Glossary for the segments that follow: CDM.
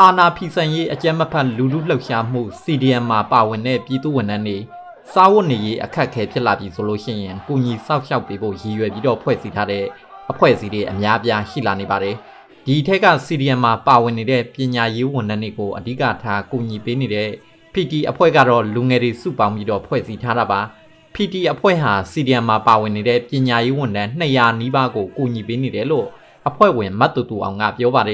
อาณาพิเศษยี่อาจารย์มาพันลูลูเหล่าชาวหมู่ CDM มาป่าวันเน่ปีตัวนั้นนี้สาวนี้อาคาเขพิลาบิโซโลเชียนปุญญ์สาวชาวปีโบฮีเวบิโดพ่อยสิทาเดอพ่อยสิเดอมยาบยาฮิลานิบาเดดีเทกา CDM มาป่าวันนี้เดปีญายิวันนั้นนี้โกอดีกาทากุญญ์เป็นนี้เดพีดีอพ่อยการอลุงเอริสุปามิโดพ่อยสิทาระบาพีดีอพ่อยหา CDM มาป่าวันนี้เดปีญายิวันนั้นในยานิบาโกกุญญ์เป็นนี้เดโลอพ่อยเวนมาตุตุเอางาเปียวบาเด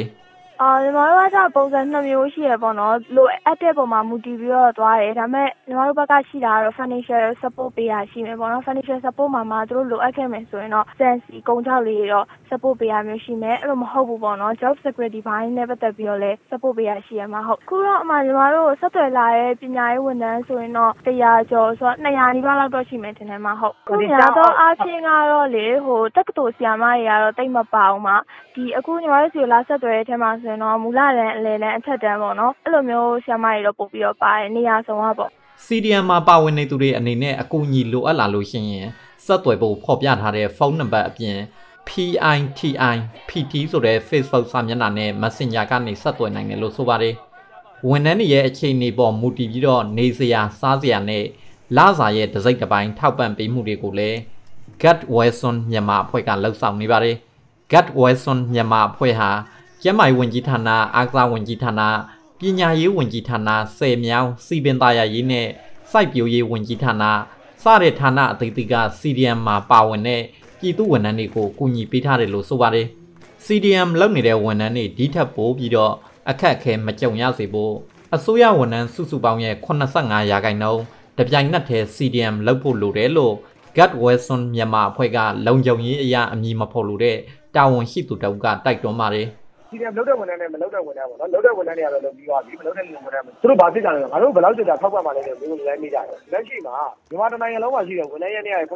ညီမတို့ကကြပုံစံ2မျိုးရှိရပေါ့နော်လိုအပ်တဲ့ပုံမှာမူတည်ပြီးတော့သွားတယ်ဒါပေမဲ့ညီမတို့ဘက်ကရှိတာကတော့ financial support ပေးတာရှိမယ်ပေါ့နော် financial support မှာသူတို့လိုအပ်ခဲ့မယ်ဆိုရင်တော့ sense ကုံချောက်လေးတွေတော့ support ပေးရမျိုးရှိမယ်အဲ့လိုမဟုတ်ဘူးပေါ့နော် job security ဘိုင်းနဲ့ပတ်သက်ပြီးတော့လည်း support ပေးရရှိရမှာဟုတ်ခုတော့အမှညီမတို့ဆက်သွယ်လာတဲ့ပညာရေးဝန်ထမ်းဆိုရင်တော့100ကျော်ဆိုတော့200နီးပါးလောက်တော့ရှိမယ်ထင်တယ်မှာဟုတ်ဒီကတော့အချင်းကတော့လေဟိုတက္ကသိုလ်ဆရာမတွေကတော့တိတ်မပါအောင်မှာဒီအခုညီမတို့စီကိုလာဆက်သွယ်တဲ့အထက်မှာမူလတန်းအလယ်တန်းအထက်တန်းပေါ့နော်အဲ့လိုမျိုးဆရာမတွေတော့ပို့ပြီးတော့ပါတယ်နေရာဆောင်ပေါ့ CDM မှာပါဝင်နေသူတွေအနေနဲ့အကူအညီလိုအပ်လာလို့ရှိရင်ဆက်သွယ်ဖို့ဖော်ပြထားတဲ့ဖုန်းနံပါတ်အပြင် PITI PT ဆိုတဲ့ Facebook စာမျက်နှာနဲ့ Messenger ကနေဆက်သွယ်နိုင်တယ်လို့ဆိုပါတယ်ဝန်ထမ်းတွေရဲ့အခြေအနေပေါ်မူတည်ပြီးတော့နေစရာစားစရာနဲ့လစာရဲ့တစ်စိတ်တစ်ပိုင်းထောက်ပံ့ပေးမှုတွေကိုလည်း Gat Wilson မြန်မာအဖွဲ့ကလှုပ်ဆောင်နေပါတယ် Gat Wilson မြန်မာအဖွဲ့ဟာကျန်းမာရေးဝန်ကြီးဌာန၊အားကစားဝန်ကြီးဌာန၊ပညာရေးဝန်ကြီးဌာန၊ဆယ်မြောင်း၊စီပင်သာယာရေးနဲ့စိုက်ပျိုးရေးဝန်ကြီးဌာနစတဲ့ဌာနအသီးသီးက CDM မှာပါဝင်တဲ့ပြည်သူဝန်ထမ်းတွေကိုကူညီပေးထားတယ်လို့ဆိုပါတယ်။ CDM လုပ်နေတဲ့ဝန်ထမ်းတွေဒီထက်ပိုပြီးတော့အခက်အခဲမကြုံရစေဖို့အစိုးရဝန်ထမ်းစုစုပေါင်းရဲ့85%တပြိုင်နက်တည်း CDM လုပ်ဖို့လိုတယ်လို့ Gat Wilson မြန်မာအဖွဲ့ကလုံခြုံရေးအရာအမည်မဖော်လိုတဲ့တာဝန်ရှိသူတဦးကတိုက်တွန်းပါတယ်။ဒီလိုလုပ်တဲ့ဝန်ထမ်းနဲ့မလုပ်တဲ့ဝန်ထမ်းပေါ့နော်လုပ်တဲ့ဝန်ထမ်းတွေကတော့လုပ်ပြီးသွားပြီမလုပ်တဲ့ဝန်ထမ်းသူတို့ဘာဖြစ်ကြလဲငါတို့ဘယ်လောက်ကြာထောက်ပံ့ပါလဲလို့မျိုးလည်းမေးကြတယ်လက်ရှိမှာမြန်မာနိုင်ငံလုံးမှာရှိတဲ့ဝန်ထမ်းရဲ့နေရာ85%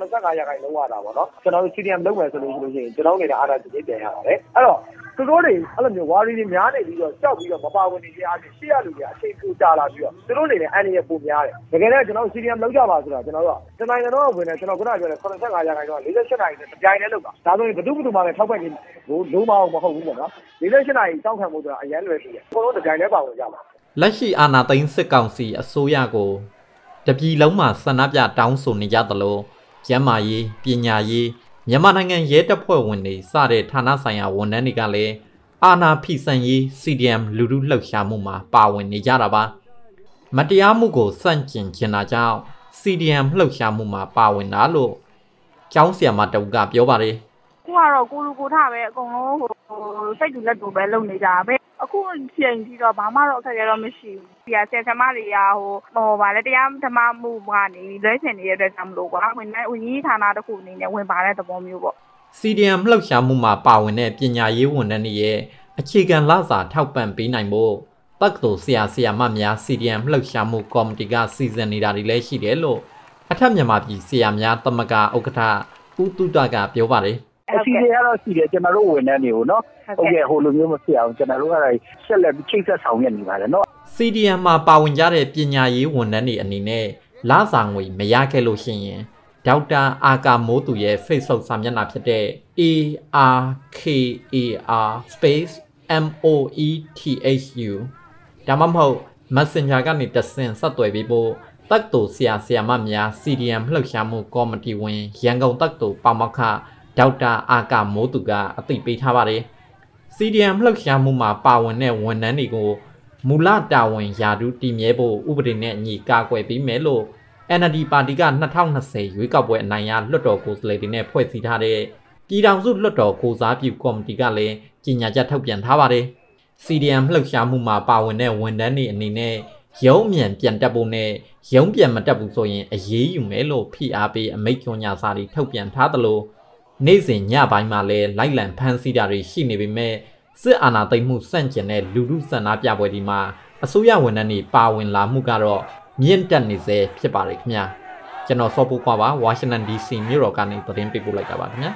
လုံးဝတာပေါ့နော်ကျွန်တော်တို့ CDM လုပ်မယ်ဆိုလို့ရှိရင်ကျွန်တော်နေတာအားသာသိပြန်ရပါတယ်အဲ့တော့သူတို့တွေအဲ့လိုမျိုးဝါရီတွေများနေပြီးတော့ကြောက်ပြီးတော့မပါဝင်နေကြတဲ့ရှေ့ရလူတွေအချိန်ပြူတာလာပြီးတော့သူတို့တွေလည်းအန္တရာယ်ပိုများတယ်တကယ်တော့ကျွန်တော် CDM လုပ်ကြပါဆိုတော့ကျွန်တော်တို့ကနိုင်ငံတော်ဝင်တယ်ကျွန်တော်ခုနကပြောတဲ့85%တော့48%နဲ့ပြိုင်နေလို့ပါဒါဆိုရင်ဘယ်သူမှမလဲထောက်ပံ့နေလုံးမအောင်မဟုတ်ဘူးပေါ့နော်48နာရီတောင်းခံမှုဆိုတာအရန်လွယ်ပြီအကုန်လုံးတစ်ကြိမ်တည်းပါဝင်ကြပါလက်ရှိအာဏာသိမ်းစစ်ကောင်စီအစိုးရကိုတပြည်လုံးမှာဆန္ဒပြတောင်းဆိုနေကြသလိုကျန်းမာရေးပညာရေးမြန်မာနိုင်ငံရဲတပ်ဖွဲ့ဝင်တွေစတဲ့ဌာနဆိုင်ရာဝန်ထမ်းတွေကလည်းအာဏာဖီဆန်ရေး CDM လူထုလှုပ်ရှားမှုမှာပါဝင်နေကြတာပါမတရားမှုကိုစန့်ကျင်နေတာကြောင့် CDM လှုပ်ရှားမှုမှာပါဝင်တာလို့ကျောင်းဆရာမတဦးကပြောပါတယ်ကိုကတော့ကိုလူကိုထပဲအကုန်လုံးဟိုစိတ်တူလက်တူပဲလုပ်နေကြတာပဲအခုချိန်ပြီးတော့ဘာမှတော့အခက်အခဲတော့မရှိဘူးဒီကဆယ်သမားတွေကဟိုဗာလဲတရားဓမ္မမှုကနေလွဲချင်နေတဲ့အတွက်ကြောင့်မလို့ကွာဝင်ကြီးဌာနတစ်ခုအနေနဲ့ဝင်ပါတဲ့သဘောမျိုးပေါ့ CDM လှုပ်ရှားမှုမှာပါဝင်တဲ့ပညာရေးဝန်ထမ်းတွေရဲ့အခြေခံလစာထောက်ပံ့ပေးနိုင်ဖို့တက္ကသိုလ်ဆရာမများ CDM လှုပ်ရှားမှုကော်မတီကစီစဉ်နေတာတွေလည်းရှိတယ်လို့အထက်မြန်မာပြည်ဆရာများသမဂ္ဂဥက္ကဋ္ဌဦးတုဒ္ဒကပြောပါတယ်အစီအစဉ်ကတော့ရှိတယ်ကျွန်တော်တို့ဝန်ထမ်းတွေကိုနော်ဟုတ်ကဲ့ဟိုလိုမျိုးမဖြစ်အောင်ကျွန်တော်တို့ကဆက်လက်ချိတ်ဆက်ဆောင်ရနေပါတယ်နော် CDM မှာပါဝင်ကြတဲ့ပညာရေးဝန်ထမ်းတွေအနေနဲ့လစာငွေမရခဲ့လို့ရှိရင်ဒေါက်တာအာကာမိုးသူရဲ့ Facebook စာမျက်နှာဖြစ်တဲ့ ARKAR_MOETHU ဒါမှမဟုတ် Messenger ကနေတဆင့်ဆက်သွယ်ပေးဖို့တက္ကသိုလ်ဆရာမများ CDM လှုပ်ရှားမှုကော်မတီဝင်ရန်ကုန်တက္ကသိုလ်ပါမောက္ခဒေါက်တာအာကာမိုးသူကအသိပေးထားပါတယ် CDM လှုပ်ရှားမှုမှာပါဝင်တဲ့ဝန်ထမ်းတွေကိုမူလတာဝန်ရာထူးတည်မြဲဖို့ဥပဒေနဲ့အညီကာကွယ်ပေးမယ်လို့ NLD ပါတီက2020ရွေးကောက်ပွဲအနိုင်ရလွှတ်တော်ကိုယ်စားလှယ်တွေနဲ့ဖွဲ့စည်းထားတဲ့ပြည်ထောင်စုလွှတ်တော်ကိုစားပြုကော်မတီကလည်းကြေညာချက်ထုတ်ပြန်ထားပါတယ် CDM လှုပ်ရှားမှုမှာပါဝင်တဲ့ဝန်ထမ်းတွေအနေနဲ့ရုံးမြန်ပြန်တက်ဖို့နဲ့ရုံးပြန်မတက်ဘူးဆိုရင်အရေးယူမယ်လို့ဖိအားပေးအမိန့်ကြေညာစာတွေထုတ်ပြန်ထားသလိုနေ့စဉ်ညပိုင်းမှာလည်းလိုက်လံဖမ်းဆီးတာတွေရှိနေပေမဲ့စစ်အာဏာသိမ်းမှုဆန့်ကျင်တဲ့လူထုဆန္ဒပြပွဲဒီမှာအစိုးရဝန်ထမ်းတွေပါဝင်လာမှုကတော့မြင့်တက်နေစေဖြစ်ပါတယ်ခင်ဗျာကျွန်တော်စောပုကွာပါဝါရှင်တန် DC မြို့တော်ကနေသတင်းပေးပို့လိုက်တာပါခင်ဗျာ